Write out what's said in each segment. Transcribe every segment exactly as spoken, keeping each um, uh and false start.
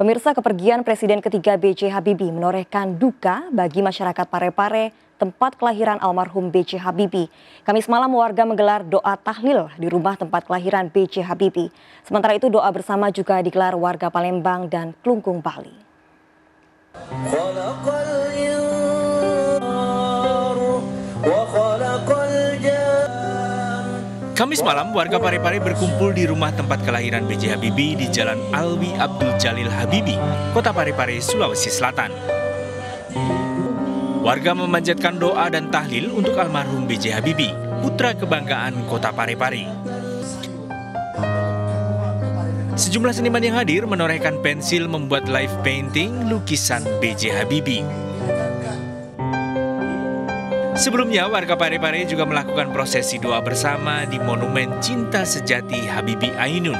Pemirsa, kepergian Presiden ketiga B J Habibie menorehkan duka bagi masyarakat Parepare, tempat kelahiran almarhum B J Habibie. Kamis malam warga menggelar doa tahlil di rumah tempat kelahiran B J Habibie. Sementara itu doa bersama juga digelar warga Palembang dan Klungkung, Bali. Kamis malam, warga Parepare berkumpul di rumah tempat kelahiran B J Habibie di Jalan Alwi Abdul Jalil Habibie, Kota Parepare, Sulawesi Selatan. Warga memanjatkan doa dan tahlil untuk almarhum B J Habibie, putra kebanggaan Kota Parepare. Sejumlah seniman yang hadir menorehkan pensil membuat live painting lukisan B J Habibie. Sebelumnya, warga Parepare juga melakukan prosesi doa bersama di Monumen Cinta Sejati Habibi Ainun.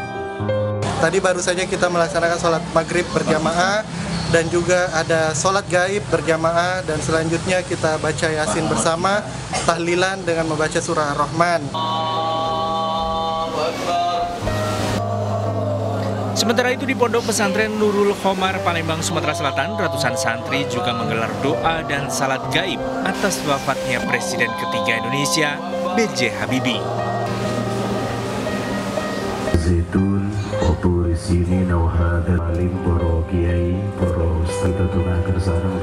Tadi baru saja kita melaksanakan sholat maghrib berjamaah dan juga ada sholat gaib berjamaah, dan selanjutnya kita baca yasin bersama, tahlilan dengan membaca surah Ar-Rahman. Sementara itu di Pondok Pesantren Nurul Khomar, Palembang, Sumatera Selatan, ratusan santri juga menggelar doa dan salat gaib atas wafatnya Presiden ketiga Indonesia, B J Habibie.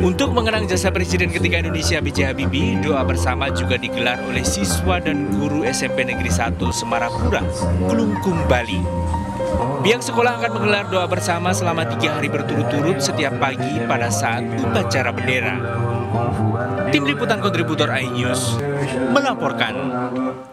Untuk mengenang jasa Presiden ketiga Indonesia B J Habibie, doa bersama juga digelar oleh siswa dan guru S M P Negeri satu Semarapura, Klungkung, Bali. Pihak sekolah akan menggelar doa bersama selama tiga hari berturut-turut setiap pagi pada saat upacara bendera. Tim liputan kontributor iNews melaporkan.